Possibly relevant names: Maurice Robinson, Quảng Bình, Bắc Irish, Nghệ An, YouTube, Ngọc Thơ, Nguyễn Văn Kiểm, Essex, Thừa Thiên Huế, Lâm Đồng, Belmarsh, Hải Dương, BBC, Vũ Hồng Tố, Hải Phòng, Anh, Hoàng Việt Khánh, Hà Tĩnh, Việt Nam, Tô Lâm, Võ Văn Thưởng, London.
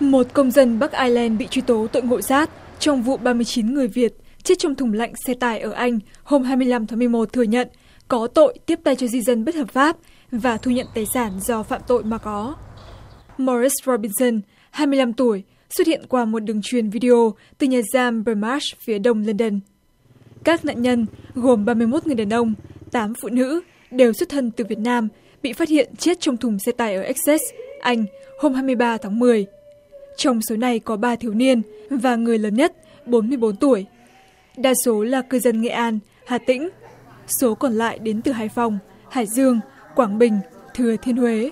Một công dân Bắc Ireland bị truy tố tội ngộ sát trong vụ 39 người Việt chết trong thùng lạnh xe tải ở Anh hôm 25 tháng 11 thừa nhận có tội tiếp tay cho di dân bất hợp pháp và thu nhận tài sản do phạm tội mà có. Maurice Robinson, 25 tuổi, xuất hiện qua một đường truyền video từ nhà giam Belmarsh phía đông London. Các nạn nhân gồm 31 người đàn ông, 8 phụ nữ, đều xuất thân từ Việt Nam, bị phát hiện chết trong thùng xe tải ở Essex, Anh, hôm 23 tháng 10. Trong số này có 3 thiếu niên và người lớn nhất, 44 tuổi. Đa số là cư dân Nghệ An, Hà Tĩnh. Số còn lại đến từ Hải Phòng, Hải Dương, Quảng Bình, Thừa Thiên Huế.